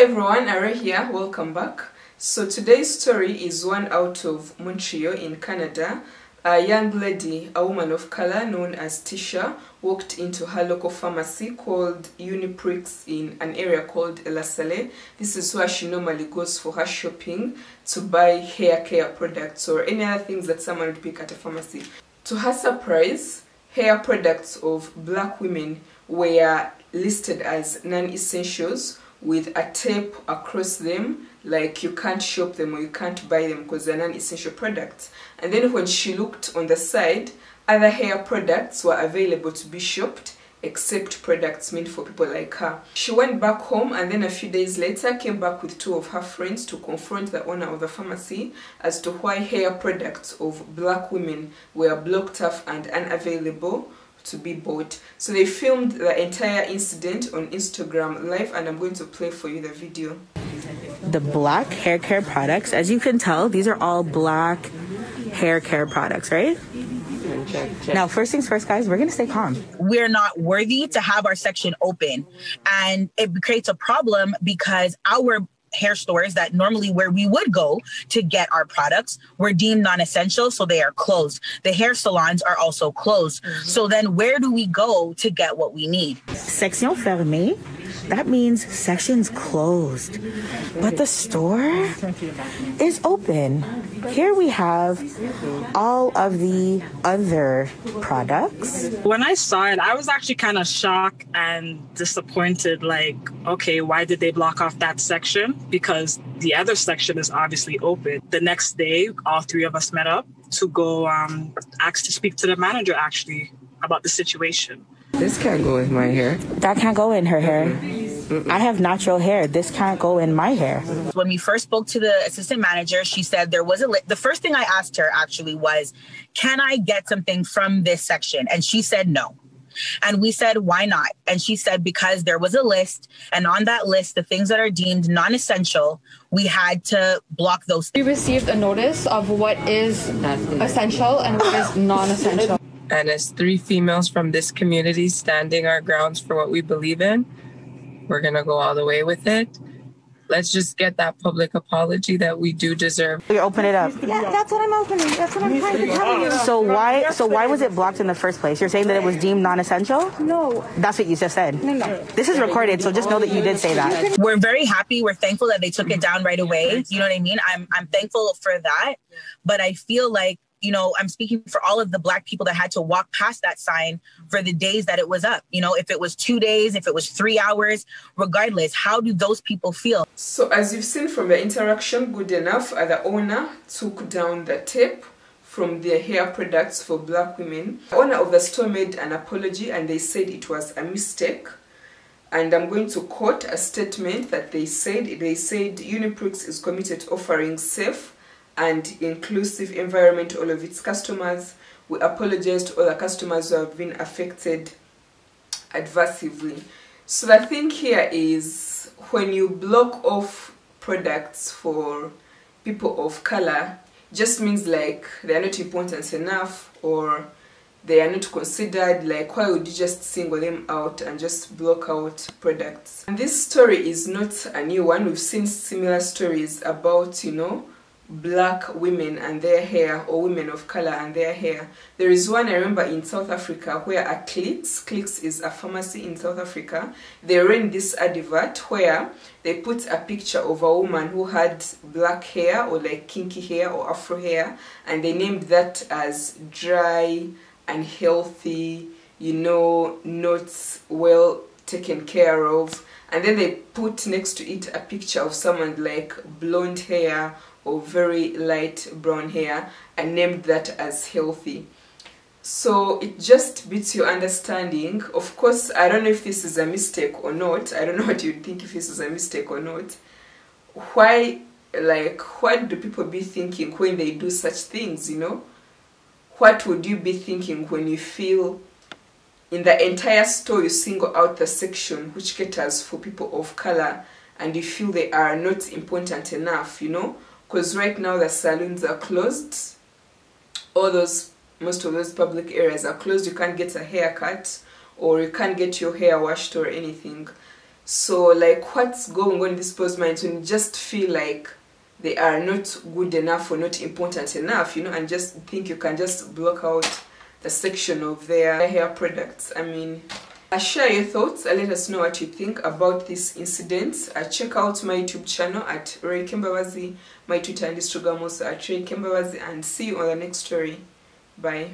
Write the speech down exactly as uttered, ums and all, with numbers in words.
everyone, Rae here, welcome back. So today's story is one out of Montreal in Canada. A young lady, a woman of color known as Tisha, walked into her local pharmacy called Uniprix in an area called LaSalle. This is where she normally goes for her shopping to buy hair care products or any other things that someone would pick at a pharmacy. To her surprise, hair products of black women were listed as non-essentials with a tape across them, like you can't shop them or you can't buy them because they're non-essential products. And then when she looked on the side, other hair products were available to be shopped except products meant for people like her. She went back home and then a few days later came back with two of her friends to confront the owner of the pharmacy as to why hair products of black women were blocked off and unavailable to be bought. So they filmed the entire incident on Instagram Live, and I'm going to play for you the video. The black hair care products, as you can tell, these are all black hair care products, right? Check, check. Now, first things first, guys, we're going to stay calm. We're not worthy to have our section open, and it creates a problem because our hair stores that normally where we would go to get our products were deemed non-essential, so they are closed. The hair salons are also closed. Mm-hmm. So then where do we go to get what we need? Section fermée, that means sections closed, but the store is open. Here we have all of the other products. When I saw it, I was actually kind of shocked and disappointed, like, okay, why did they block off that section? Because the other section is obviously open. The next day, all three of us met up to go um, ask to speak to the manager, actually, about the situation. This can't go in my hair. That can't go in her hair. Mm-mm. I have natural hair. This can't go in my hair. When we first spoke to the assistant manager, she said there was a list. The first thing I asked her actually was, can I get something from this section? And she said no. And we said, why not? And she said, because there was a list, and on that list, the things that are deemed non-essential, we had to block those. We received a notice of what is essential and what is non-essential. And as three females from this community standing our grounds for what we believe in, we're going to go all the way with it. Let's just get that public apology that we do deserve. You open it up. Yeah, that's what I'm opening. That's what I'm trying to tell you. So why, so why was it blocked in the first place? You're saying that it was deemed non-essential? No. That's what you just said. No, no. This is recorded, so just know that you did say that. We're very happy. We're thankful that they took it down right away. You know what I mean? I'm, I'm thankful for that. But I feel like, you know, I'm speaking for all of the Black people that had to walk past that sign for the days that it was up. You know, if it was two days, if it was three hours, regardless, how do those people feel? So as you've seen from the interaction, good enough, the owner took down the tape from their hair products for Black women. The owner of the store made an apology and they said it was a mistake. And I'm going to quote a statement that they said. They said, Uniprix is committed to offering safe and inclusive environment to all of its customers. We apologize to all the customers who have been affected adversely. So the thing here is, when you block off products for people of color, just means like they are not important enough or they are not considered. Like, why would you just single them out and just block out products? And this story is not a new one. We've seen similar stories about, you know, Black women and their hair, or women of color and their hair. There is one I remember in South Africa where a Clicks, Clicks is a pharmacy in South Africa, they ran this advert where they put a picture of a woman who had black hair or like kinky hair or afro hair, and they named that as dry, unhealthy, you know, not well taken care of. And then they put next to it a picture of someone like blonde hair or very light brown hair and named that as healthy. So it just beats your understanding. Of course, I don't know if this is a mistake or not. I don't know what you'd think if this is a mistake or not. Why, like, what do people be thinking when they do such things, you know? What would you be thinking when you feel in the entire store you single out the section which caters for people of color and you feel they are not important enough, you know? Because right now the salons are closed, all those, most of those public areas are closed. You can't get a haircut or you can't get your hair washed or anything. So like, what's going on in these people's minds when you just feel like they are not good enough or not important enough, you know, and just think you can just block out the section of their hair products? I mean, share your thoughts and let us know what you think about this incident. Uh, check out my YouTube channel at Rae Kembabazi, my Twitter and Instagram also at Rae Kembabazi, and see you on the next story. Bye.